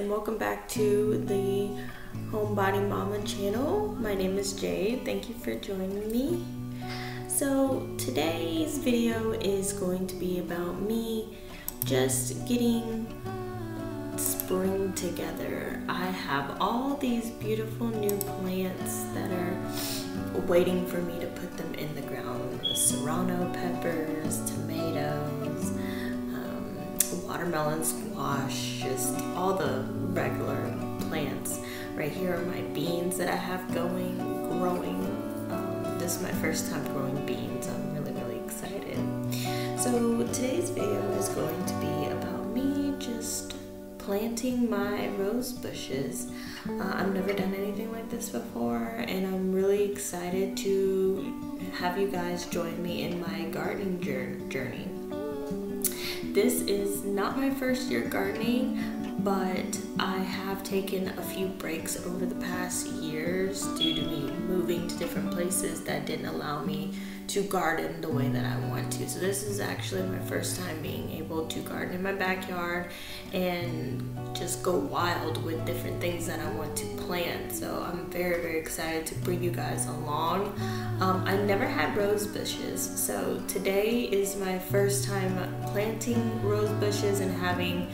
and welcome back to the Homebody Mama channel. My name is Jade. Thank you for joining me. So today's video is going to be about me just getting spring together. I have all these beautiful new plants that are waiting for me to put them in the ground. Serrano peppers, tomatoes, watermelon squash, just all the regular plants. Right here are my beans that I have growing. This is my first time growing beans. I'm really excited. So today's video is going to be about me just planting my rose bushes. I've never done anything like this before, and I'm really excited to have you guys join me in my gardening journey. This is not my first year gardening, but I have taken a few breaks over the past years due to me moving to different places that didn't allow me to garden the way that I want to. So this is actually my first time being able to garden in my backyard and just go wild with different things that I want to plant. So I'm very excited to bring you guys along. I never had rose bushes, so today is my first time planting rose bushes and having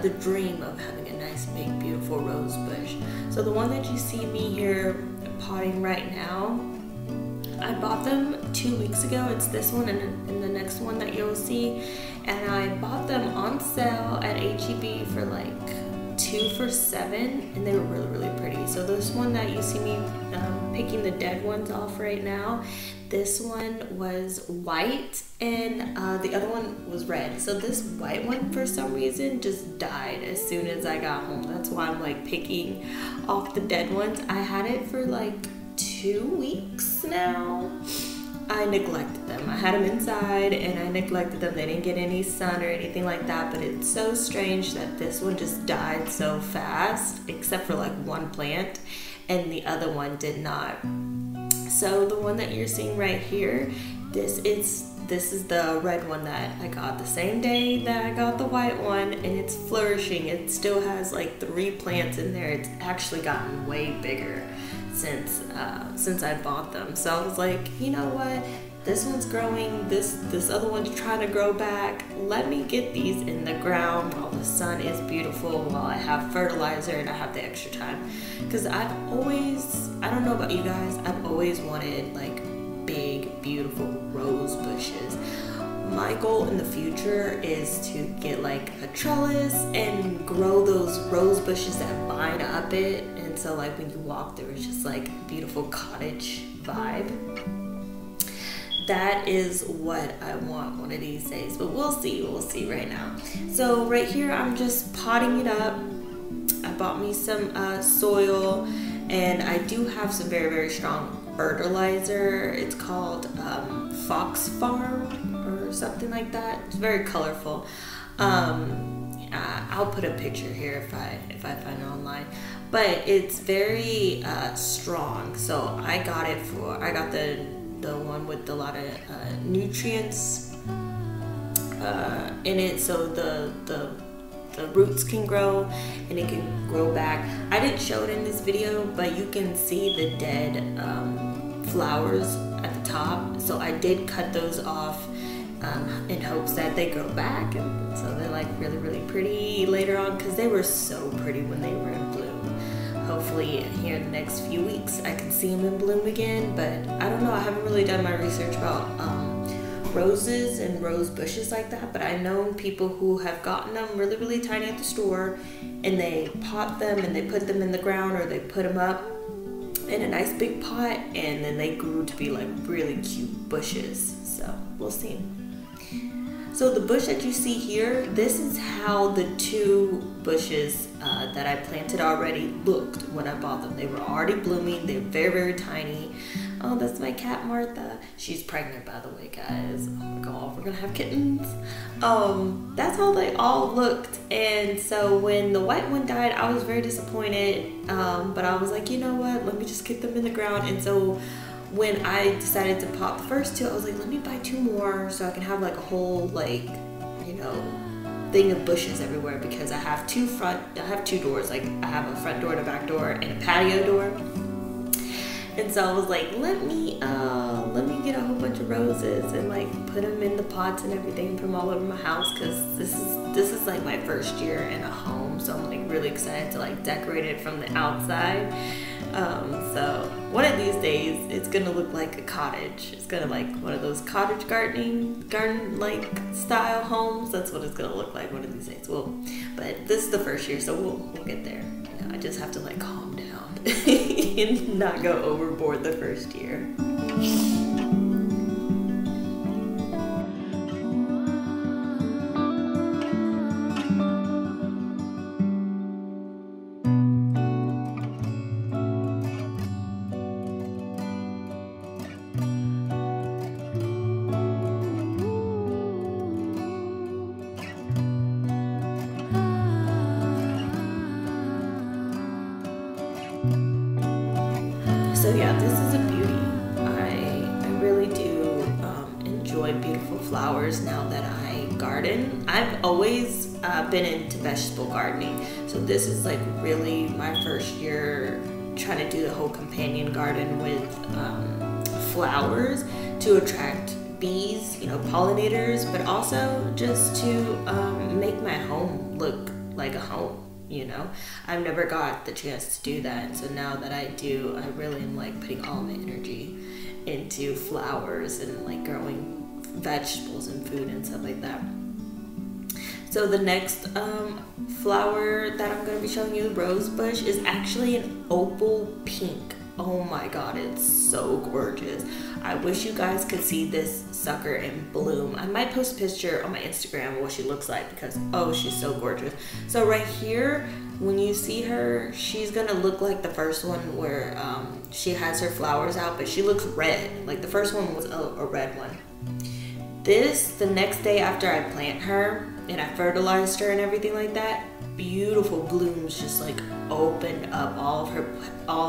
the dream of having a nice big beautiful rose bush. So the one that you see me here potting right now, I bought them 2 weeks ago. It's this one and the next one that you'll see, and I bought them on sale at H-E-B for like 2 for $7, and they were really pretty. So this one that you see me picking the dead ones off right now, this one was white and the other one was red. So this white one for some reason just died as soon as I got home. That's why I'm like picking off the dead ones. I had it for like 2 weeks now. I neglected them. I had them inside and I neglected them. They didn't get any sun or anything like that, but it's so strange that this one just died so fast, except for like one plant, and the other one did not. So the one that you're seeing right here, this is the red one that I got the same day that I got the white one, and it's flourishing. It still has like 3 plants in there. It's actually gotten way bigger since I bought them. So I was like, you know what, this one's growing, this other one's trying to grow back. Let me get these in the ground while the sun is beautiful, while I have fertilizer and I have the extra time, because I don't know about you guys, I've always wanted like big beautiful rose bushes. My goal in the future is to get like a trellis and grow those rose bushes that bind up it, and so like when you walk through, it's just like a beautiful cottage vibe. That is what I want one of these days, but we'll see right now. So right here I'm just potting it up. I bought me some soil, and I do have some very strong fertilizer. It's called Fox Farm or something like that. It's very colorful. I'll put a picture here if I find it online, but it's very strong. So I got the one with a lot of nutrients in it, so the roots can grow and it can grow back. I didn't show it in this video, but you can see the dead flowers at the top. So I did cut those off in hopes that they grow back, and so they're like really pretty later on, because they were so pretty when they were in bloom. Hopefully here in the next few weeks I can see them in bloom again, but I don't know, I haven't really done my research about roses and rose bushes like that, but I know people who have gotten them really tiny at the store, and they pot them and they put them in the ground, or they put them up in a nice big pot, and then they grew to be like really cute bushes. So we'll see. So the bush that you see here, this is how the 2 bushes that I planted already looked when I bought them. They were already blooming. They're very tiny. Oh, that's my cat Martha. She's pregnant, by the way, guys. Oh my god, we're gonna have kittens. That's how they all looked. And so when the white one died, I was very disappointed. But I was like, you know what? Let me just get them in the ground. And so when I decided to pop the first 2, I was like, let me buy 2 more so I can have like a whole, like, you know, thing of bushes everywhere because I have two doors. Like, I have a front door and a back door and a patio door. And so I was like, let me get a whole bunch of roses and like put them in the pots and everything from all over my house, because this is like my first year in a home, so I'm like really excited to like decorate it from the outside. So one of these days it's gonna look like a cottage. It's gonna like one of those cottage garden like style homes. That's what it's gonna look like one of these days. Well, but this is the first year, so we'll get there. You know, I just have to like calm down and not go overboard the first year. So yeah, this is a beauty. I really do enjoy beautiful flowers now that I garden. I've always been into vegetable gardening, so this is like really my first year trying to do the whole companion garden with flowers to attract bees, you know, pollinators, but also just to make my home look like a home. You know, I've never got the chance to do that, so now that I do, I really am like putting all my energy into flowers and like growing vegetables and food and stuff like that. So the next flower that I'm going to be showing you, rose bush, is actually an opal pink. Oh my god, it's so gorgeous. I wish you guys could see this sucker in bloom. I might post a picture on my Instagram of what she looks like, because oh, she's so gorgeous. So right here, when you see her, she's gonna look like the first one where she has her flowers out, but she looks red. Like the first one was a red one. This, the next day after I plant her and I fertilized her and everything like that, beautiful blooms just like opened up all of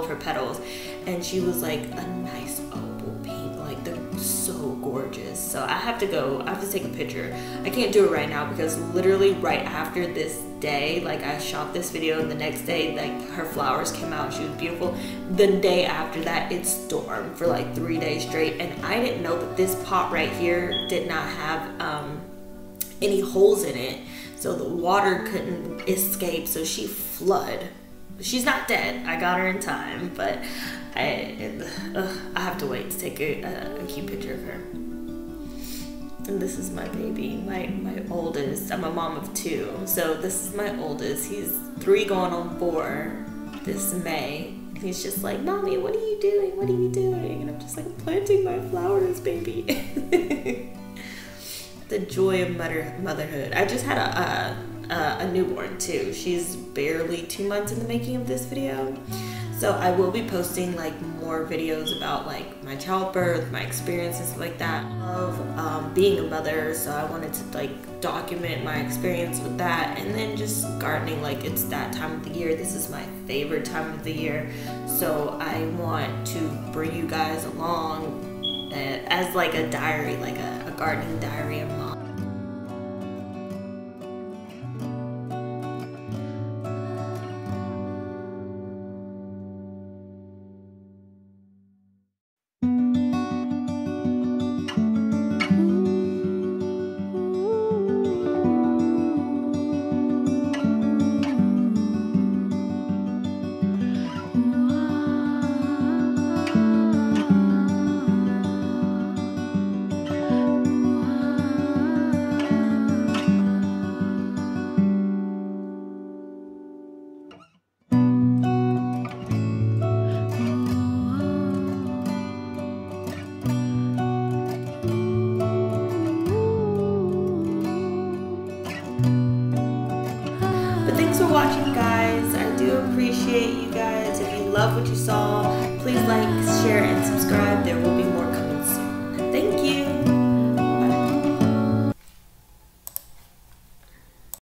her petals, and she was like a nice opal pink. Like, they're so gorgeous. So I have to take a picture. I can't do it right now because literally right after this day, like I shot this video and the next day like her flowers came out, she was beautiful. The day after that it stormed for like 3 days straight, and I didn't know, but this pot right here did not have any holes in it, so the water couldn't escape, so she flooded. She's not dead, I got her in time, but I have to wait to take a cute picture of her. And this is my baby, my oldest. I'm a mom of two, so this is my oldest. He's 3 going on 4 this May. He's just like, mommy, what are you doing? What are you doing? And I'm just like, planting my flowers, baby. The joy of motherhood. I just had a newborn too. She's barely 2 months in the making of this video, so I will be posting like more videos about like my childbirth, my experiences like that of being a mother. So I wanted to like document my experience with that, and then just gardening. Like, it's that time of the year. This is my favorite time of the year, so I want to bring you guys along as like a diary, like a gardening diary of mom. Thanks for watching, guys. I do appreciate you guys. If you love what you saw, please like, share, and subscribe. There will be